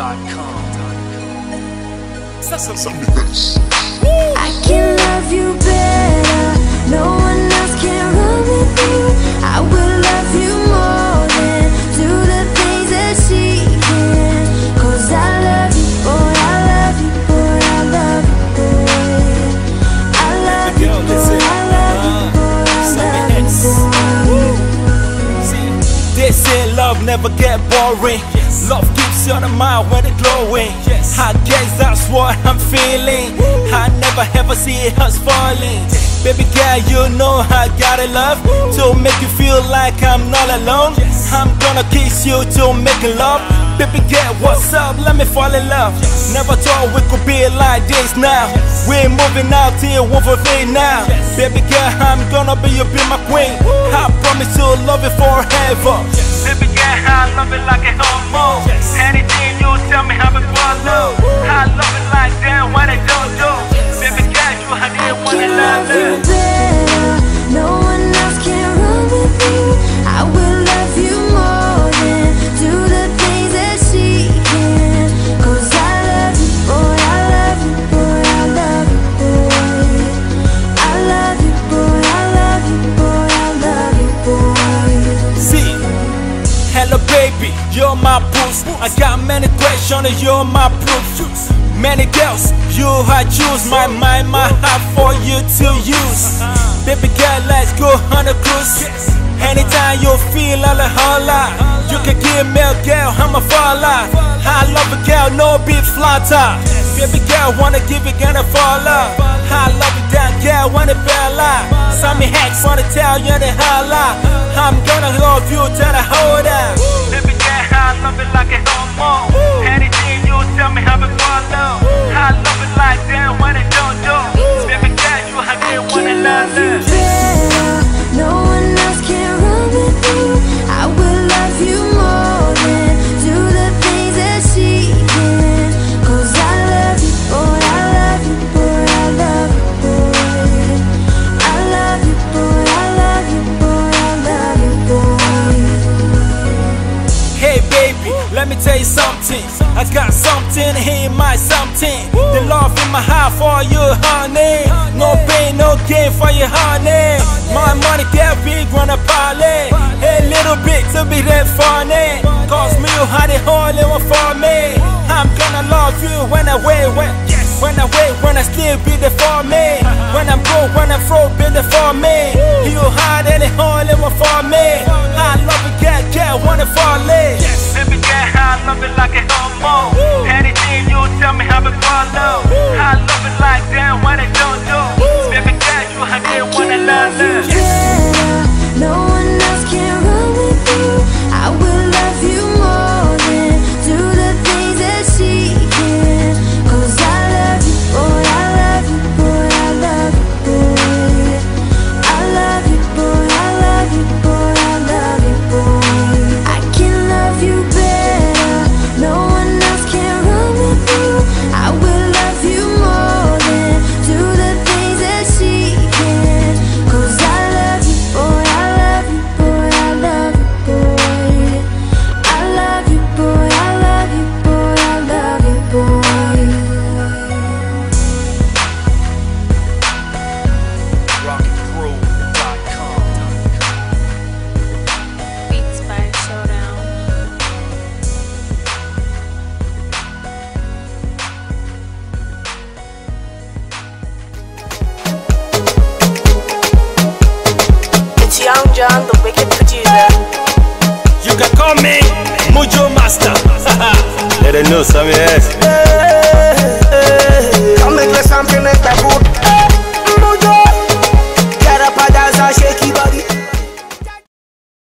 I can love you better. No one else can run with you. I will love you more than do the things that she can. 'Cause I love you, boy, I love you, boy, I love you, boy. I love you, boy, I love you, boy, I love you. They say love never get boring. Love keeps you on the mind when it's glowing. I guess that's what I'm feeling. I never ever see us falling. Baby girl, you know I got a love to make you feel like I'm not alone. I'm gonna kiss you to make love. Baby girl, what's up? Let me fall in love. Never thought we could be like this now. We're moving out here, Wolverine now. Baby girl, I'm gonna be you, be my queen. I promise to love you forever. Baby girl, I love it like a homo. Anything you tell me, I'm a follow. I love it like that when I don't do. Baby girl, you are the one that love you better. No one else can run with you. I will love you more than do the things that she can. 'Cause I love you, boy, I love you, boy, I love you, boy. I love you, boy, I love you, boy, I love you, boy. See, hello baby, you're my boost. I got many questions, you're my proof. Many girls, you I choose. My mind, my heart for you to use. Baby girl, let's go on a cruise. Anytime you feel all the holla, you can give me a girl, I'm a falla. I love a girl, no be flatter. Baby girl, wanna give you, gonna falla. I love it, that girl, wanna fella. Sammy Hacks, wanna tell you the holla. I'm gonna love you till I hold up. Baby girl, I love it like a homo. Anything you tell me, I've been follow. I love it like that when it don't do. Baby girl, you have been wanna love it. No one else can run with you. I will love you more than do the things that she can. 'Cause I love you, boy, I love you, boy, I love you, boy. I love you, boy, I love you, boy, I love you, boy. Hey baby, let me tell you something. I got something in my something. The love in my heart for you, honey. No pain, no gain for you, honey. My money get big when I parlay. A little bit to be that funny. 'Cause me, you had it all in one for me. I'm gonna love you when I wait, when I still be there for me. When I'm broke, when I'm fro, be there for me. You had it all in one for me. I love it, get wanna fall in. Baby girl, I love it like a homo. Anything you tell me, I've been follow. I love it like that when I don't do. Baby girl, you have been one I love you. No one else can run with you. I will love you more than do the things that she can. 'Cause I love you, boy, I love you, boy, I love you, boy. I love you, boy, I love you, boy, I love you, boy. I can love you better. No one else can run with you. I will love you more than do the things that she can. 'Cause I love you, boy, I love you, boy, I love you, boy. I love you, boy, I love you, boy, I love you, boy. Rockandgroove.com. Beats by Showdown. It's Young John, the wicked producer. You can call me Mojo Master. Let it know, Sammy S.